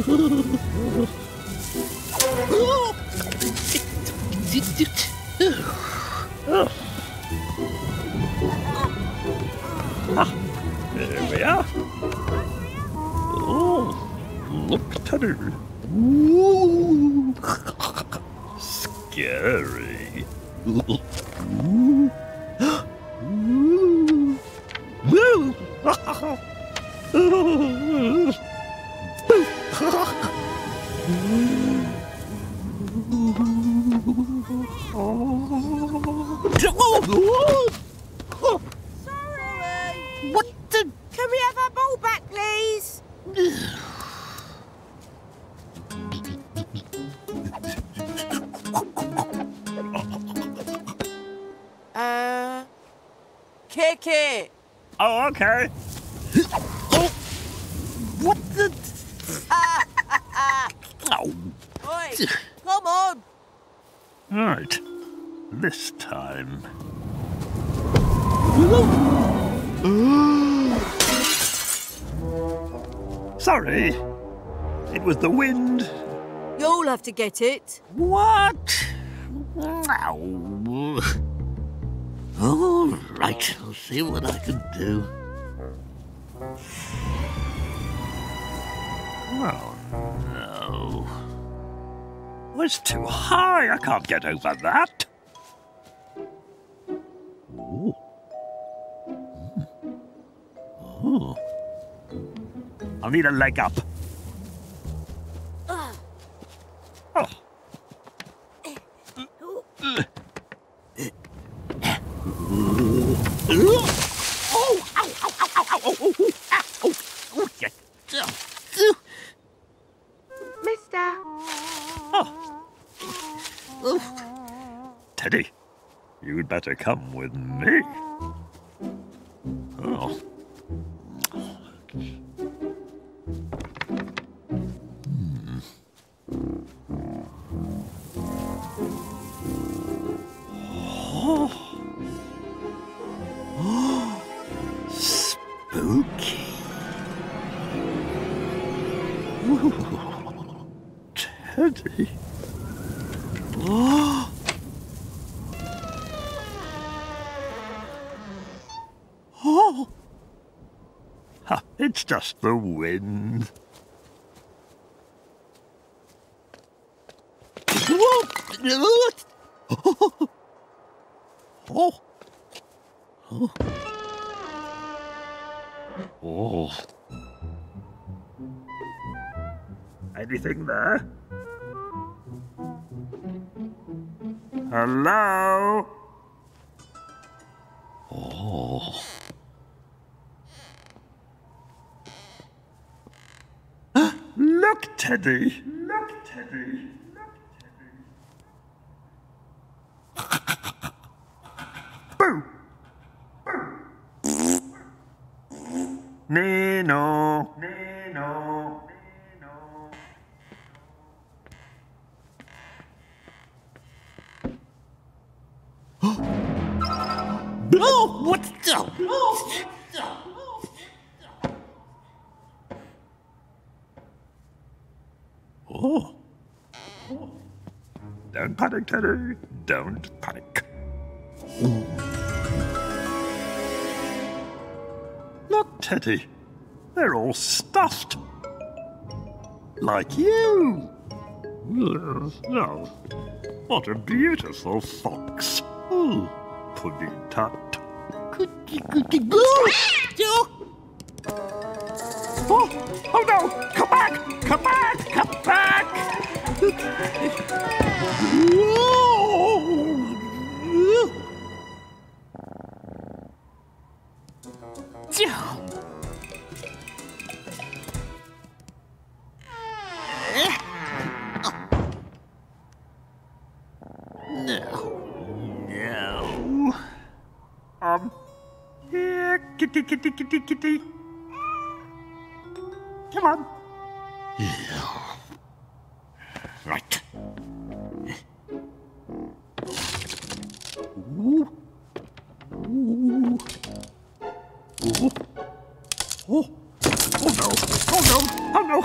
Ah, there we are. Oh, look, Teddy. Ooh. Scary. Ooh. Ooh. Woo. Sorry. What the? Can we have our ball back, please? Kick it. Oh, okay. Oh. What the? Oh. Oi, come on. All right. This time. Sorry. It was the wind. You'll have to get it. What? Ow. All right. I'll see what I can do. Oh, no. It's too high. I can't get over that. Ooh. Ooh. I'll need a leg up. Oh. Mister. Oh. Teddy, you'd better come with me. Oh. Spooky. Ooh, Teddy. Oh. Oh. Ha, it's just the wind. Oh. Oh. Oh. Oh. Oh. Anything there? Hello? Oh. Look, Teddy. Look, Teddy. Nino. Nino. Oh, what the? Oh, what the? Oh. Oh. Don't panic, Teddy. Don't panic. Ooh. Look, Teddy. They're all stuffed. Like you. Oh, what a beautiful fox. Oh, pudding tut. Goody, goody, goo. Oh, oh no! Come back! Come back! Come back! Oh. No. Here, kitty, kitty, kitty, kitty. Come on. Right. Ooh. Ooh. Ooh. Oh. Oh no. Oh no. Oh no.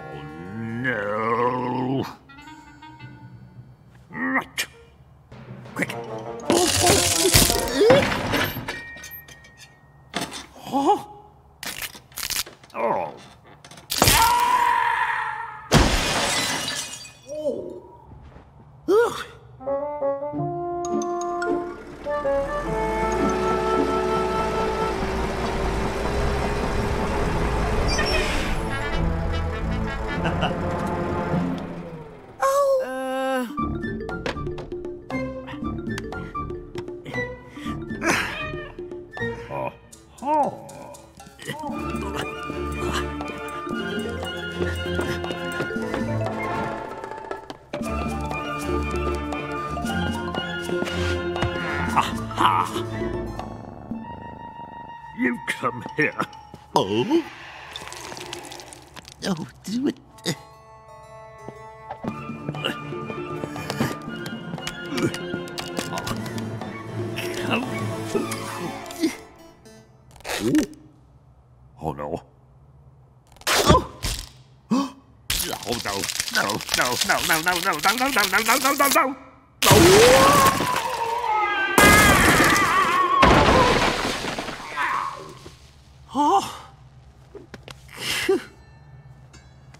Oh, no. Right. Quick. Huh? Oh. Oh. Ugh. You come here. Oh? Oh, do it. Oh, no. Oh! Oh, no. No, no, no, no, no, no, no, no, no, no, no, no, no. Oh!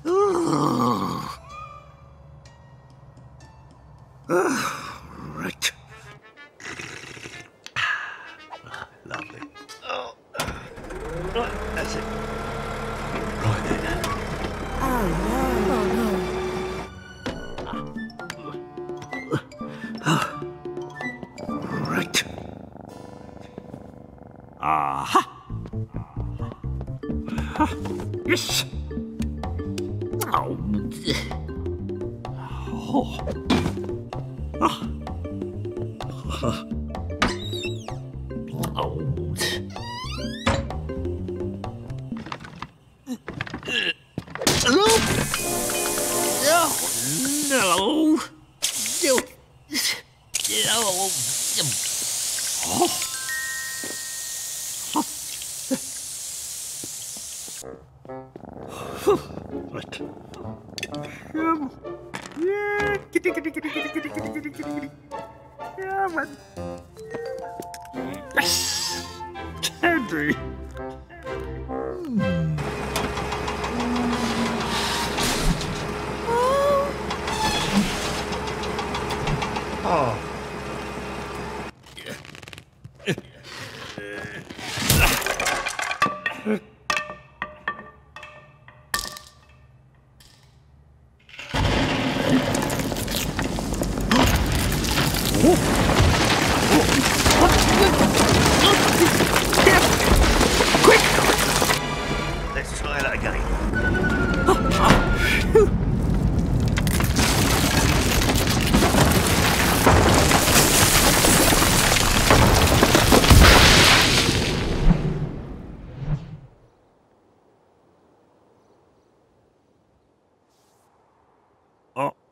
Oh. Right. Lovely. Oh. Right, that's it. Right then. Oh, no. Right. Aha. Yes. Oh. Oh. Oh. Oh. Oh. No. Oh. Right. Yeah. Yes. Teddy. Oh. Let's try that again. Uh-oh.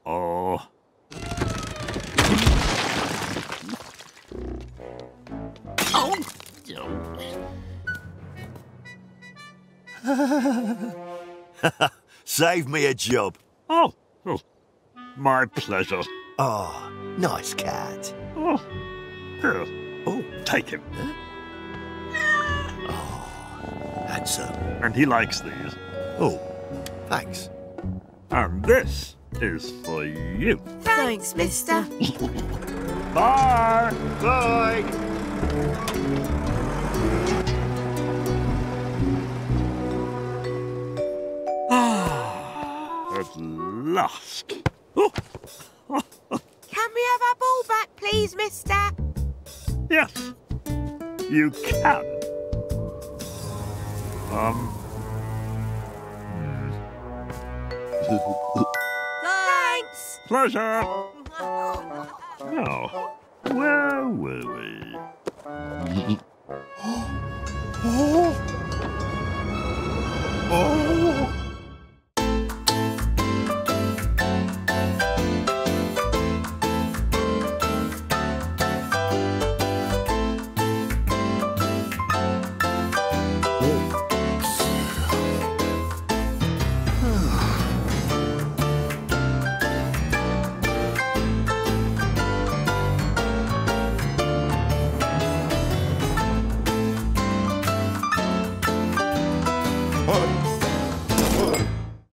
Oh. Save me a job. Oh, my pleasure. Oh, nice cat. Oh, here. Oh, take him. Huh? Oh, handsome. And he likes these. Oh, thanks. And this is for you. Thanks, mister. Bye. Bye. Last. Oh. Can we have our ball back, please, mister? Yes, you can. Thanks. Pleasure. Now, where were we? Oh.